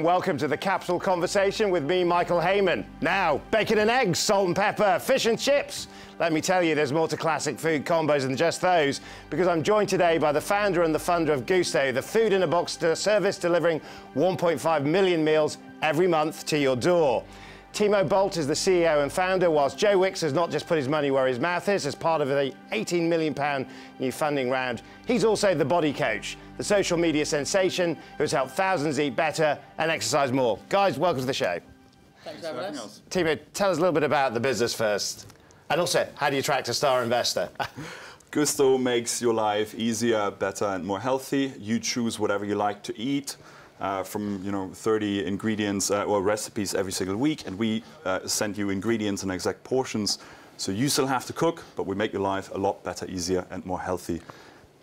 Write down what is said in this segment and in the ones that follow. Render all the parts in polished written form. and welcome to the Capital Conversation with me, Michael Hayman. Now, bacon and eggs, salt and pepper, fish and chips. Let me tell you, there's more to classic food combos than just those, because I'm joined today by the founder and the funder of Gousto, the food-in-a-box service delivering 1.5 million meals every month to your door. Timo Boldt is the CEO and founder, whilst Joe Wicks has not just put his money where his mouth is as part of the £18 million new funding round. He's also the Body Coach, the social media sensation who has helped thousands eat better and exercise more. Guys, welcome to the show. Thanks for having us. Timo, tell us a little bit about the business first. And also, how do you attract a star investor? Gousto makes your life easier, better and more healthy. You choose whatever you like to eat. From 30 ingredients or recipes every single week, and we send you ingredients in exact portions, so you still have to cook, but we make your life a lot better, easier and more healthy.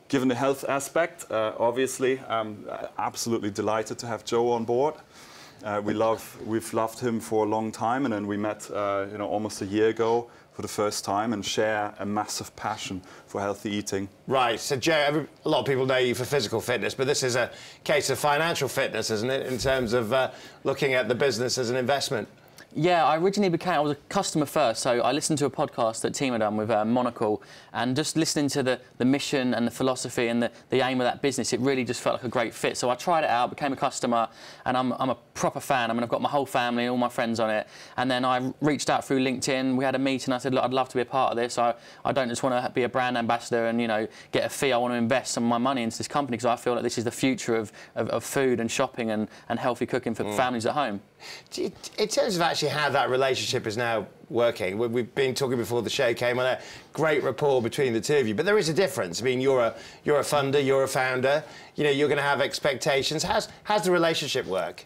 Given the health aspect, obviously, I'm absolutely delighted to have Joe on board. We've loved him for a long time, and then we met almost a year ago for the first time and share a massive passion for healthy eating. Right, so Joe, a lot of people know you for physical fitness, but this is a case of financial fitness, isn't it, in terms of looking at the business as an investment? Yeah, I originally I was a customer first, so I listened to a podcast that Timo had done with Monocle, and just listening to the mission and the philosophy and the aim of that business, it really just felt like a great fit. So I tried it out, became a customer, and I'm a proper fan. I mean, I've got my whole family, all my friends on it, and then I reached out through LinkedIn. We had a meeting. I said, look, I'd love to be a part of this. I don't just want to be a brand ambassador and, get a fee. I want to invest some of my money into this company because I feel like this is the future of food and shopping and healthy cooking for families at home. In terms of actually how that relationship is now working, we've been talking before the show came on, a great rapport between the two of you, but there is a difference. I mean, you're a funder, you're a founder, you're going to have expectations. How's the relationship work?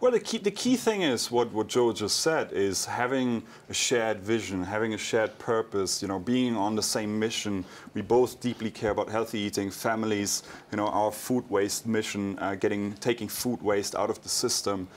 Well, the key thing is what Joe just said is having a shared vision, having a shared purpose, being on the same mission. We both deeply care about healthy eating, families, our food waste mission, taking food waste out of the system.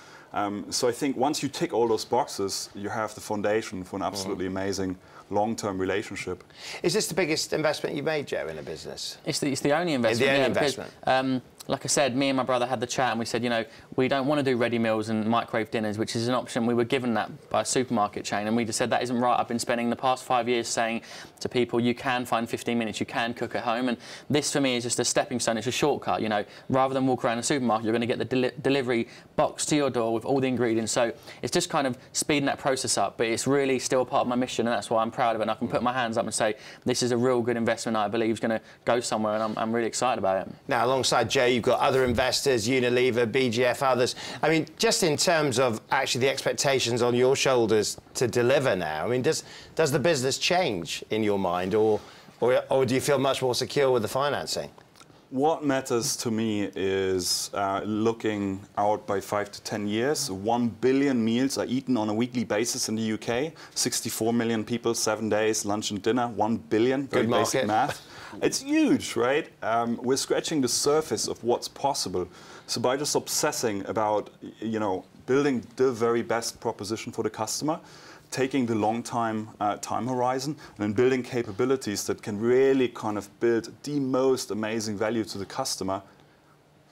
So I think once you tick all those boxes, you have the foundation for an absolutely amazing long-term relationship. Is this the biggest investment you've made, Joe, in a business? It's the only investment. It's the only investment. Because, like I said, me and my brother had the chat and we said, we don't want to do ready meals and microwave dinners, which is an option. We were given that by a supermarket chain, and we just said that isn't right. I've been spending the past 5 years saying to people, you can find 15 minutes, you can cook at home, and this for me is just a stepping stone. It's a shortcut, Rather than walk around a supermarket, you're going to get the delivery box to your door with all the ingredients. So it's just kind of speeding that process up, but it's really still part of my mission, and that's why I'm proud of it. And I can put my hands up and say, this is a real good investment I believe is going to go somewhere, and I'm really excited about it. Now, alongside Joe, you've got other investors, Unilever, BGF, others. I mean, just in terms of actually the expectations on your shoulders to deliver now, I mean, does the business change in your mind, or do you feel much more secure with the financing? What matters to me is looking out by 5 to 10 years. 1 billion meals are eaten on a weekly basis in the UK. 64 million people, 7 days, lunch and dinner, 1 billion. Very basic math. It's huge, right? We're scratching the surface of what's possible. So by just obsessing about, building the very best proposition for the customer, taking the long time horizon, and then building capabilities that can really kind of build the most amazing value to the customer,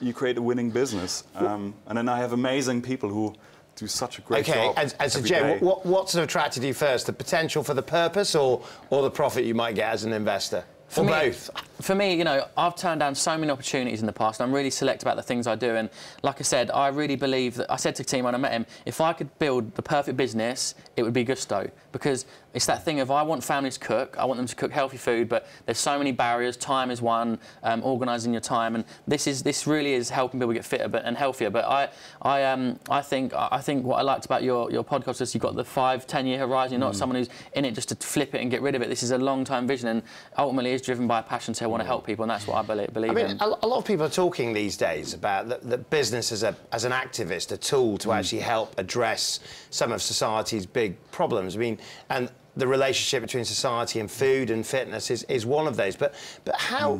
you create a winning business. And then I have amazing people who do such a great job. Okay, and so Joe, what sort of attracted you first? The potential for the purpose or the profit you might get as an investor? Or both? For me, I've turned down so many opportunities in the past, and I'm really select about the things I do. And like I said, I really believe that, I said to Timo when I met him, if I could build the perfect business, it would be Gousto. Because it's that thing of, I want families to cook, I want them to cook healthy food, but there's so many barriers. Time is one, organising your time, and this really is helping people get fitter and healthier. But I think what I liked about your podcast is you've got the 5-10 year horizon. You're not someone who's in it just to flip it and get rid of it. This is a long-term vision, and ultimately is driven by a passion to want to help people, and that's what I believe in. I mean, a lot of people are talking these days about the business as an activist, a tool to actually help address some of society's big problems. I mean, and the relationship between society and food and fitness is one of those. But how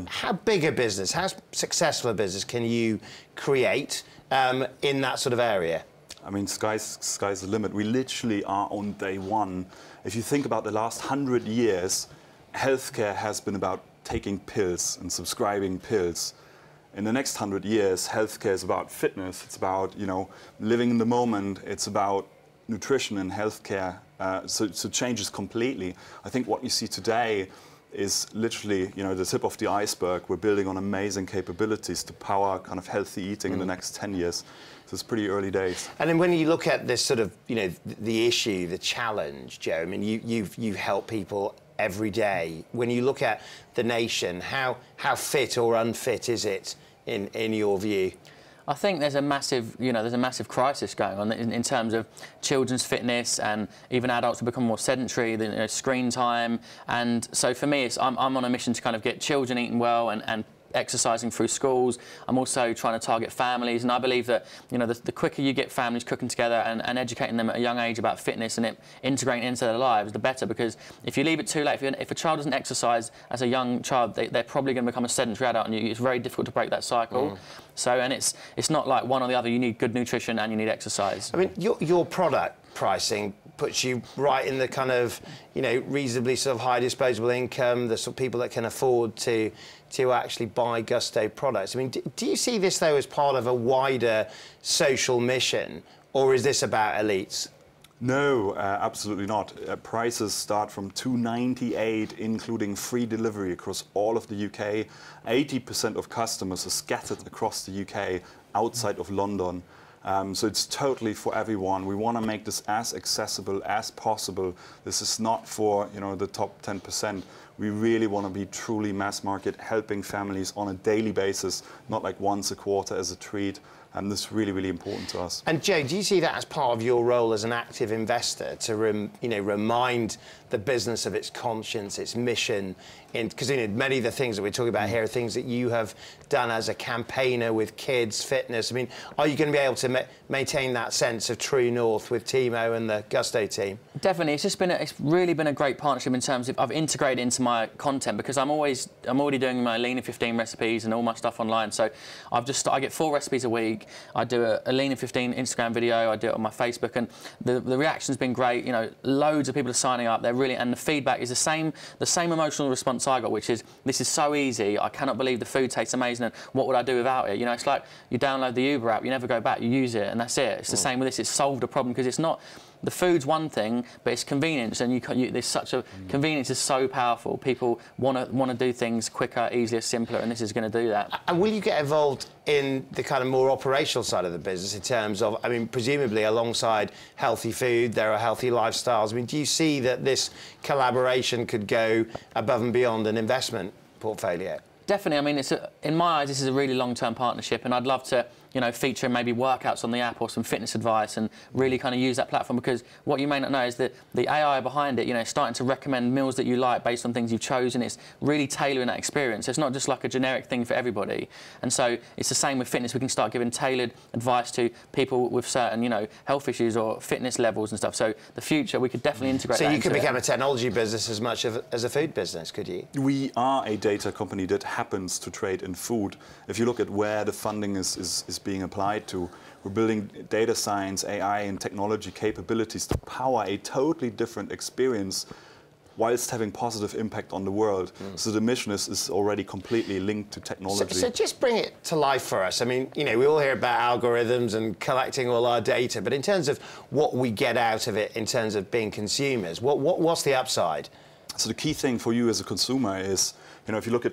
big a business, how successful a business can you create in that sort of area? I mean, sky's the limit. We literally are on day one. If you think about the last 100 years, healthcare has been about taking pills and subscribing pills. in the next 100 years, healthcare is about fitness. It's about, you know, living in the moment. It's about nutrition and healthcare. So changes completely. I think what you see today is literally, you know, the tip of the iceberg. We're building on amazing capabilities to power kind of healthy eating in the next 10 years. So it's pretty early days. And then when you look at this sort of, you know, the issue, the challenge, Joe, I mean, you help people every day. When you look at the nation, how fit or unfit is it in your view? I think there's a massive, you know, there's a massive crisis going on in terms of children's fitness, and even adults will become more sedentary, you know, screen time, and so for me, it's, I'm on a mission to kind of get children eating well and exercising through schools. I'm also trying to target families, and I believe that, you know, the quicker you get families cooking together and educating them at a young age about fitness and it integrating into their lives, the better. Because if you leave it too late, if a child doesn't exercise as a young child, they're probably going to become a sedentary adult, and it's very difficult to break that cycle. So, and it's not like one or the other. You need good nutrition and you need exercise. I mean, your product pricing puts you right in the kind of, you know, reasonably sort of high disposable income, the sort of people that can afford to actually buy Gousto products. I mean, do you see this, though, as part of a wider social mission, or is this about elites? No, absolutely not. Prices start from $2.98, including free delivery across all of the UK. 80% of customers are scattered across the UK, outside of London. So it's totally for everyone. We want to make this as accessible as possible. This is not for, you know, the top 10%. We really want to be truly mass market, helping families on a daily basis, not like once a quarter as a treat. And this is really, really important to us. And Joe, do you see that as part of your role as an active investor to remind the business of its conscience, its mission? Because, you know, many of the things that we're talking about here are things that you have done as a campaigner with kids, fitness. I mean, are you going to be able to maintain that sense of true north with Timo and the Gousto team? Definitely. It's just been it's really been a great partnership in terms of I've integrated into my content, because I'm already doing my Lean in 15 recipes and all my stuff online. So I get 4 recipes a week. I do a Lean in 15 Instagram video, I do it on my Facebook, and the reaction's been great. You know, loads of people are signing up. They're really, and the feedback is the same emotional response I got, which is, this is so easy, I cannot believe the food tastes amazing, and what would I do without it? You know, it's like you download the Uber app, you never go back, you use it, and that's it. It's the same with this. It's solved a problem, because it's not, the food's one thing, but it's convenience, and there's such a convenience is so powerful. People want to do things quicker, easier, simpler, and this is going to do that. And will you get involved in the kind of more operational side of the business in terms of, I mean, presumably alongside healthy food, there are healthy lifestyles. I mean, do you see that this collaboration could go above and beyond an investment portfolio? Definitely. I mean, in my eyes, this is a really long-term partnership, and I'd love to, you know, feature maybe workouts on the app or some fitness advice, and really kind of use that platform, because what you may not know is that the AI behind it, you know, starting to recommend meals that you like based on things you've chosen. It's really tailoring that experience. It's not just like a generic thing for everybody. And so it's the same with fitness. We can start giving tailored advice to people with certain, you know, health issues or fitness levels and stuff. So the future, we could definitely integrate. So you could become a technology business as much as a food business, could you? We are a data company that happens to trade in food. If you look at where the funding is being applied to, we're building data science, AI and technology capabilities to power a totally different experience whilst having positive impact on the world. So the mission is already completely linked to technology. So just bring it to life for us. I mean, you know, we all hear about algorithms and collecting all our data, but in terms of what we get out of it in terms of being consumers, what's the upside? So the key thing for you as a consumer is, you know, if you look at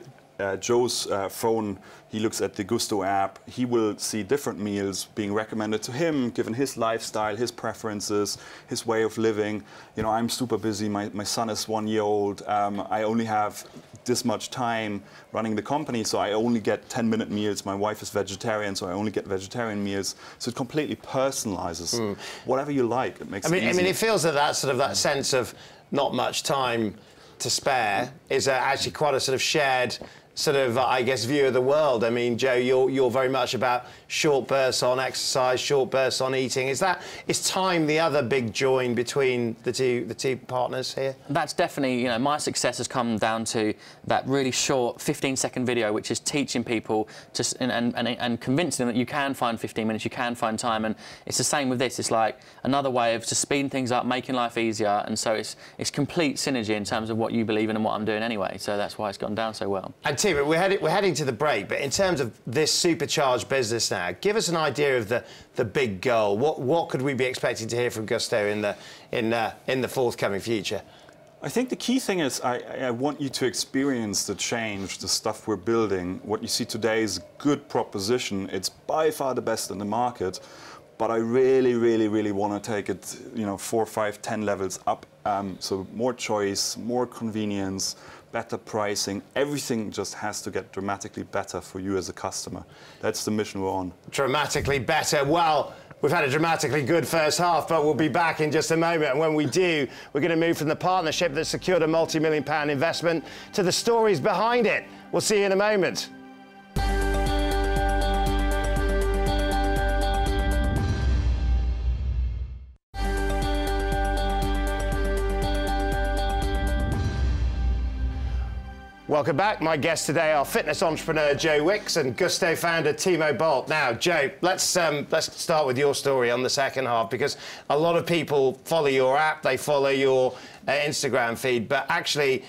Joe's phone, he looks at the Gousto app, he will see different meals being recommended to him, given his lifestyle, his preferences, his way of living. You know, I'm super busy, my son is 1-year-old, I only have this much time running the company, so I only get 10-minute meals. My wife is vegetarian, so I only get vegetarian meals. So it completely personalizes whatever you like. It makes it easy. I mean, it feels that sort of that sense of not much time to spare is actually quite a sort of shared I guess, view of the world. I mean, Joe, you're very much about short bursts on exercise, short bursts on eating. Is time the other big join between the two partners here? That's definitely, you know, my success has come down to that really short 15-second video, which is teaching people to and convincing them that you can find 15 minutes, you can find time. And it's the same with this. It's like another way of just speeding things up, making life easier. And so it's complete synergy in terms of what you believe in and what I'm doing anyway. So that's why it's gone down so well. And Timo, we're heading to the break, but in terms of this supercharged business now, give us an idea of the big goal. What could we be expecting to hear from Gousto in the forthcoming future? I think the key thing is I want you to experience the change, the stuff we're building. What you see today is a good proposition. It's by far the best in the market, but I really, really, really want to take it, you know, 4, 5, 10 levels up. So more choice, more convenience, better pricing. Everything just has to get dramatically better for you as a customer. That's the mission we're on. Dramatically better. Well, we've had a dramatically good first half, but we'll be back in just a moment. And when we do, we're going to move from the partnership that secured a multi-million-pound investment to the stories behind it. We'll see you in a moment. Welcome back. My guests today are fitness entrepreneur Joe Wicks and Gousto founder Timo Boldt. Now, Joe, let's start with your story on the second half, because a lot of people follow your app, they follow your Instagram feed, but actually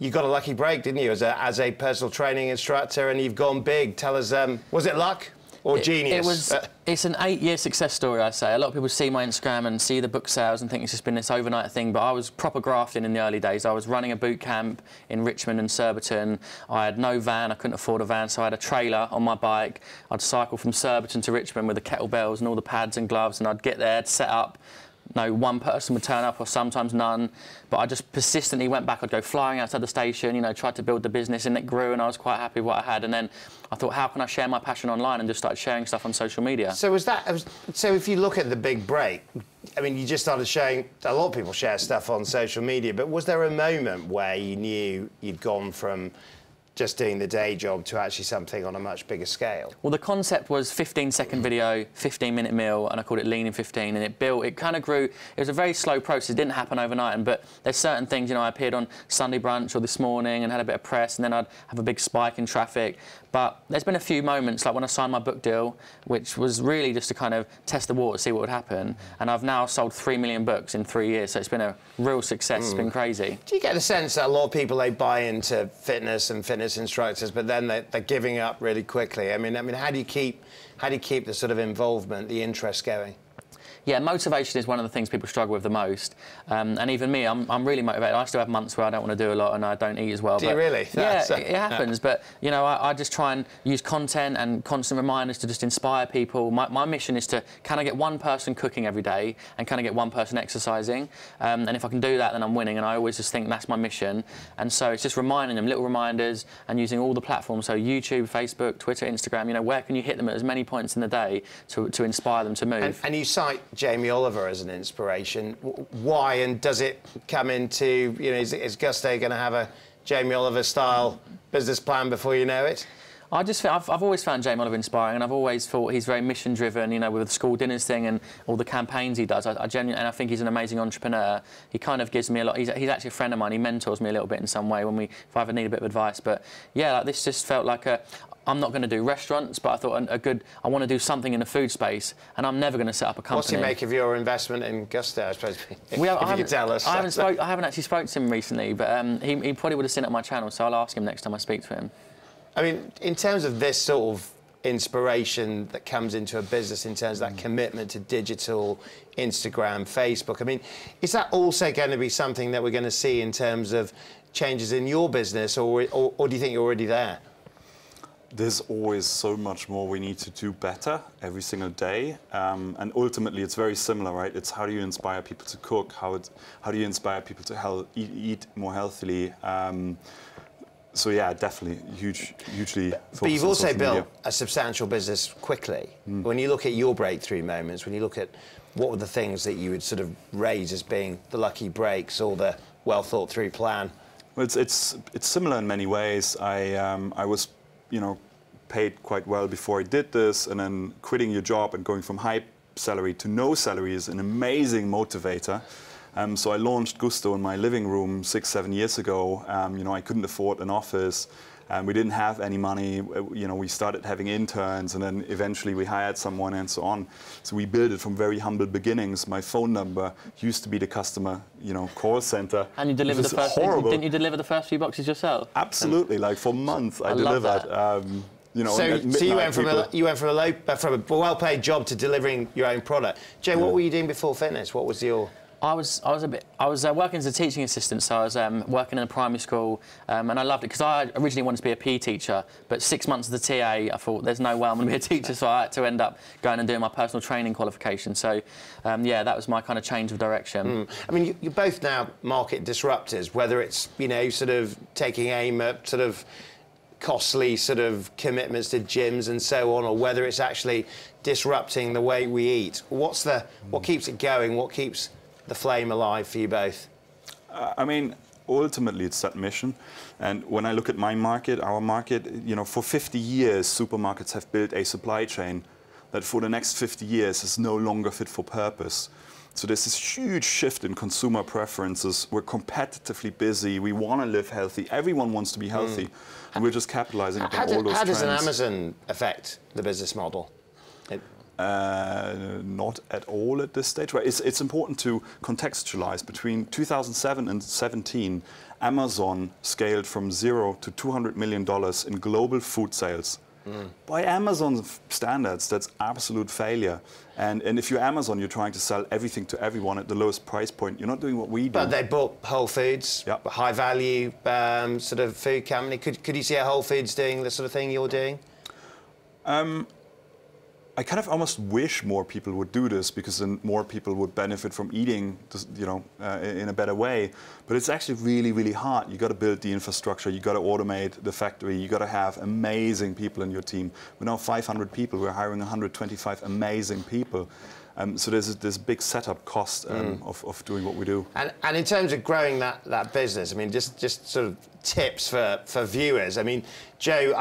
you got a lucky break, didn't you, as a personal training instructor, and you've gone big. Tell us, was it luck or genius? It's an 8-year success story, I say. A lot of people see my Instagram and see the book sales and think it's just been this overnight thing, but I was proper grafting in the early days. I was running a boot camp in Richmond and Surbiton. I had no van, I couldn't afford a van, so I had a trailer on my bike. I'd cycle from Surbiton to Richmond with the kettlebells and all the pads and gloves, and I'd get there, I'd set up. No, one person would turn up, or sometimes none, but I just persistently went back. I'd go flying outside the station, you know, tried to build the business, and it grew, and I was quite happy with what I had. And then I thought, how can I share my passion online, and just started sharing stuff on social media. So was that, so if you look at the big break, I mean, you just started showing, a lot of people share stuff on social media, but was there a moment where you knew you'd gone from just doing the day job to actually something on a much bigger scale? Well, the concept was 15-second video, 15-minute meal, and I called it Lean in 15, and it built, it kind of grew. It was a very slow process, it didn't happen overnight, but there's certain things, you know, I appeared on Sunday Brunch or This Morning and had a bit of press, and then I'd have a big spike in traffic. But there's been a few moments, like when I signed my book deal, which was really just to kind of test the water, see what would happen, and I've now sold 3 million books in 3 years, so it's been a real success, it's been crazy. Do you get the sense that a lot of people, they buy into fitness and fitness instructors, but then they're giving up really quickly? I mean, how do you keep the sort of involvement, the interest going? Yeah, motivation is one of the things people struggle with the most, and even me, I'm really motivated. I still have months where I don't want to do a lot and I don't eat as well. Do you really? Yeah, it happens, but you know, I just try and use content and constant reminders to just inspire people. My mission is to, can I get one person cooking every day, and can I get one person exercising, and if I can do that, then I'm winning, and I always just think that's my mission. And so it's just reminding them, little reminders, and using all the platforms, so YouTube, Facebook, Twitter, Instagram, you know, where can you hit them at as many points in the day to inspire them to move. And you cite Jamie Oliver as an inspiration. Why, and does it come into, you know, is Gousto going to have a Jamie Oliver style business plan before you know it? I just think, I've always found Jamie Oliver inspiring, and I've always thought he's very mission driven, you know, with the school dinners thing and all the campaigns he does. I genuinely, and I think he's an amazing entrepreneur. He kind of gives me a lot, he's actually a friend of mine, he mentors me a little bit in some way when if I ever need a bit of advice. But yeah, like, this just felt like a, I'm not going to do restaurants, but I thought I want to do something in the food space, and I'm never going to set up a company. What's he make of your investment in Gousto, I suppose, if you tell us? I haven't actually spoke to him recently, but he probably would have seen it on my channel, so I'll ask him next time I speak to him. I mean, in terms of this sort of inspiration that comes into a business, in terms of that commitment to digital, Instagram, Facebook, I mean, is that also going to be something that we're going to see in terms of changes in your business, or do you think you're already there? There's always so much more we need to do better every single day, and ultimately it's very similar, right? It's how do you inspire people to cook, how do you inspire people to eat more healthily. So yeah, definitely hugely. But you've also built a substantial business quickly. When you look at your breakthrough moments, when you look at what were the things that you would sort of raise as being the lucky breaks or the well thought through plan? Well, it's similar in many ways. I was, you know, paid quite well before I did this, and then quitting your job and going from high salary to no salary is an amazing motivator. So I launched Gousto in my living room 6, 7 years ago. You know, I couldn't afford an office. and we didn't have any money. You know, we started having interns, and then eventually we hired someone, and so on. So we built it from very humble beginnings. My phone number used to be the customer, you know, call center. And you delivered the first. Didn't you deliver the first few boxes yourself? Absolutely, like for months I delivered. You know, so you went from a well-paid job to delivering your own product. Joe, what were you doing before fitness? What was your... I was working as a teaching assistant, so I was working in a primary school, and I loved it because I originally wanted to be a PE teacher, but 6 months as a TA, I thought there's no way I'm going to be a teacher, so I had to end up going and doing my personal training qualification. So, yeah, that was my kind of change of direction. Mm. I mean, you're both now market disruptors, whether it's, you know, sort of taking aim at sort of costly sort of commitments to gyms and so on, or whether it's actually disrupting the way we eat. What's the... what keeps it going? What keeps the flame alive for you both? I mean, ultimately it's that mission. And when I look at my market, our market, you know, for 50 years supermarkets have built a supply chain that for the next 50 years is no longer fit for purpose. So there's this huge shift in consumer preferences. We're competitively busy. We want to live healthy. Everyone wants to be healthy. Mm. And we're just capitalizing upon all those trends. How does an Amazon affect the business model? Not at all at this stage. It's important to contextualize. Between 2007 and 2017, Amazon scaled from zero to $200 million in global food sales. Mm. By Amazon standards, that's absolute failure. And if you're Amazon, you're trying to sell everything to everyone at the lowest price point. You're not doing what we do. But they bought Whole Foods, yep, high-value sort of food company. Could you see a Whole Foods doing the sort of thing you're doing? I kind of almost wish more people would do this, because then more people would benefit from eating, you know, in a better way. But it's actually really, really hard. You got to build the infrastructure. You got to automate the factory. You got to have amazing people in your team. We're now 500 people. We're hiring 125 amazing people. So there's this big setup cost of doing what we do. And in terms of growing that business, I mean, just sort of tips for viewers. I mean, Joe,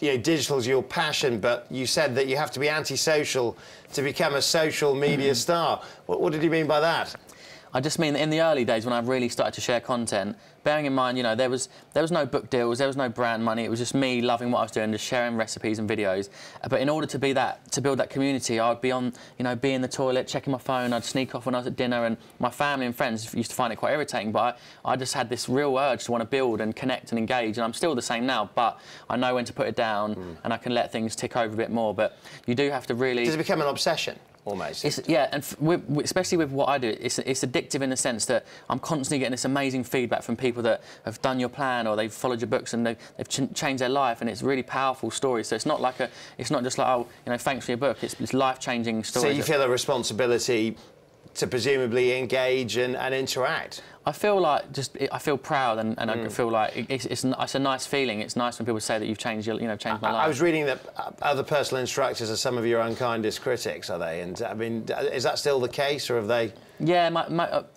you know, digital's your passion, but you said that you have to be antisocial to become a social media star. What did you mean by that? I just mean that in the early days when I really started to share content, bearing in mind, you know, there was no book deals, there was no brand money. It was just me loving what I was doing, just sharing recipes and videos. But in order to be that, to build that community, I'd be on, you know, be in the toilet, checking my phone. I'd sneak off when I was at dinner, and my family and friends used to find it quite irritating. But I just had this real urge to want to build and connect and engage. And I'm still the same now, but I know when to put it down, and I can let things tick over a bit more. But you do have to really... Does it become an obsession? Almost. Yeah, and especially with what I do, it's addictive in the sense that I'm constantly getting this amazing feedback from people that have done your plan, or they've followed your books, and they've changed their life, and it's really powerful stories. So it's not like it's not just like, oh, you know, thanks for your book. It's life-changing stories. So you feel a responsibility to presumably engage and interact. I feel like I feel proud, and I feel like it's a nice feeling. It's nice when people say that you've changed your, you know, changed my life. I was reading that other personal instructors are some of your unkindest critics, are they? And I mean, is that still the case, or have they? Yeah,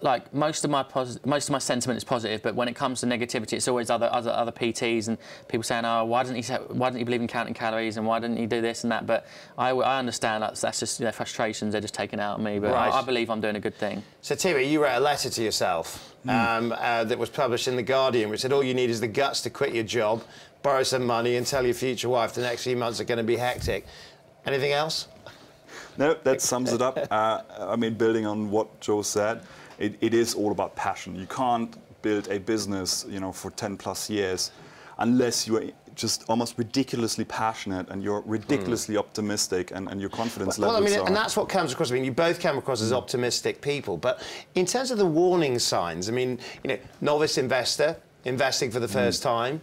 like most of my sentiment is positive, but when it comes to negativity, it's always other PTs and people saying, oh, why didn't he believe in counting calories, and why didn't he do this and that? But I understand that's just their frustrations. They're just taken out on me, but right. I believe I'm doing a good thing. So Timo, you wrote a letter to yourself. That was published in The Guardian, which said all you need is the guts to quit your job, borrow some money, and tell your future wife the next few months are going to be hectic. Anything else? No, that sums it up. I mean, building on what Joe said, it is all about passion. You can't build a business, you know, for 10+ years unless you are just almost ridiculously passionate, and you're ridiculously optimistic, and your confidence levels. Well, I mean, and that's what comes across. I mean, you both come across as optimistic people, but in terms of the warning signs, I mean, you know, novice investor, investing for the first time,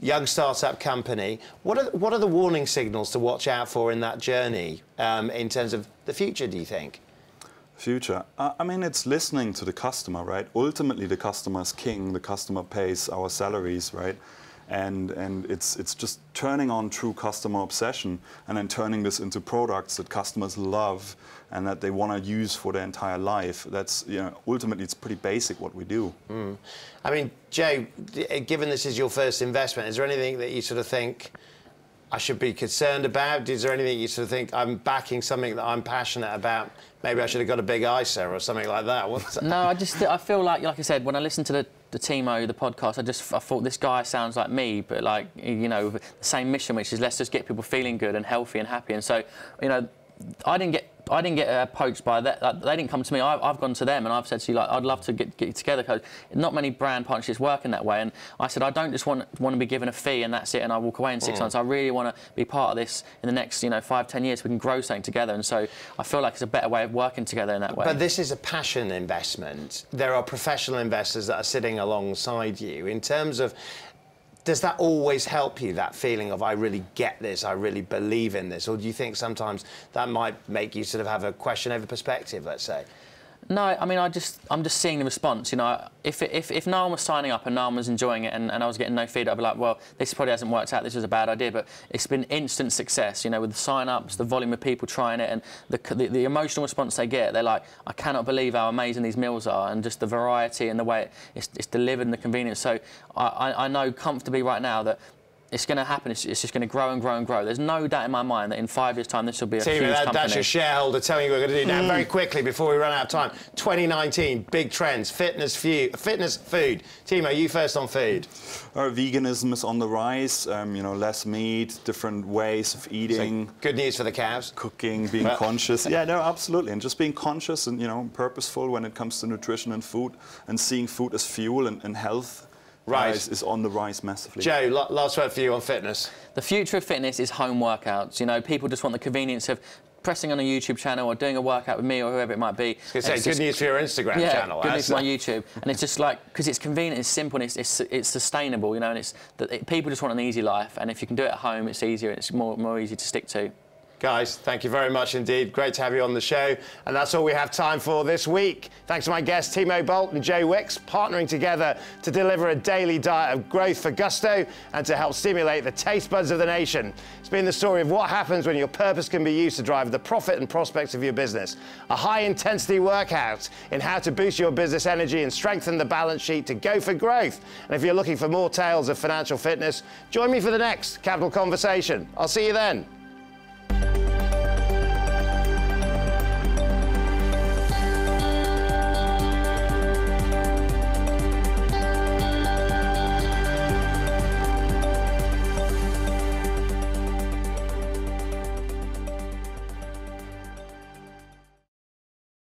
young startup company, what are the warning signals to watch out for in that journey in terms of the future, do you think? Future. I mean, it's listening to the customer, right? Ultimately, the customer's king. The customer pays our salaries, right? And it's just turning on true customer obsession, and then turning this into products that customers love and that they want to use for their entire life. That's, you know, ultimately it's pretty basic what we do. Mm. I mean, Joe, given this is your first investment, is there anything that you sort of think I should be concerned about? Is there anything you sort of think, I'm backing something that I'm passionate about, maybe I should have got a big ISA or something like that? No, I feel like I said, when I listen to the the Timo, the podcast, I thought, this guy sounds like me, but like, you know, the same mission, which is let's just get people feeling good and healthy and happy. And so, you know, I didn't get poached by that. They didn't come to me. I've gone to them and I've said to you, like, I'd love to get you together, coach. Not many brand partnerships work in that way. And I said, I don't just want to be given a fee and that's it and I walk away in 6 months. I really want to be part of this in the next, you know, 5, 10 years. We can grow something together. And so I feel like it's a better way of working together in that way. But this is a passion investment. There are professional investors that are sitting alongside you. In terms of, does that always help you, that feeling of I really get this, I really believe in this? Or do you think sometimes that might make you sort of have a question over perspective, let's say? No, I mean, I'm just seeing the response. You know, if no one was signing up and no one was enjoying it and I was getting no feedback, I'd be like, well, this probably hasn't worked out, this was a bad idea. But it's been instant success, you know, with the sign-ups, the volume of people trying it and the emotional response they get. They're like, I cannot believe how amazing these meals are, and just the variety and the way it's delivered and the convenience. So I know comfortably right now that it's going to happen. It's just going to grow and grow and grow. There's no doubt in my mind that in 5 years' time, this will be a huge company. That's your shareholder telling you we're going to do now. Very quickly, before we run out of time, 2019, big trends, fitness, food. Timo, you first on food. Veganism is on the rise, you know, less meat, different ways of eating. So good news for the calves. Cooking, being conscious. Yeah, no, absolutely. And just being conscious and, you know, purposeful when it comes to nutrition and food, and seeing food as fuel and health. Rise is on the rise massively. Joe, last word for you on fitness. The future of fitness is home workouts. You know, people just want the convenience of pressing on a YouTube channel or doing a workout with me or whoever it might be. I was going to say, good news for your Instagram channel. Yeah, good news for my YouTube. And it's just like, because it's convenient, it's simple, and it's sustainable, you know, and people just want an easy life. And if you can do it at home, it's easier and it's more easy to stick to. Guys, thank you very much indeed. Great to have you on the show. And that's all we have time for this week. Thanks to my guests, Timo Boldt and Joe Wicks, partnering together to deliver a daily diet of growth for Gousto and to help stimulate the taste buds of the nation. It's been the story of what happens when your purpose can be used to drive the profit and prospects of your business. A high-intensity workout in how to boost your business energy and strengthen the balance sheet to go for growth. And if you're looking for more tales of financial fitness, join me for the next Capital Conversation. I'll see you then.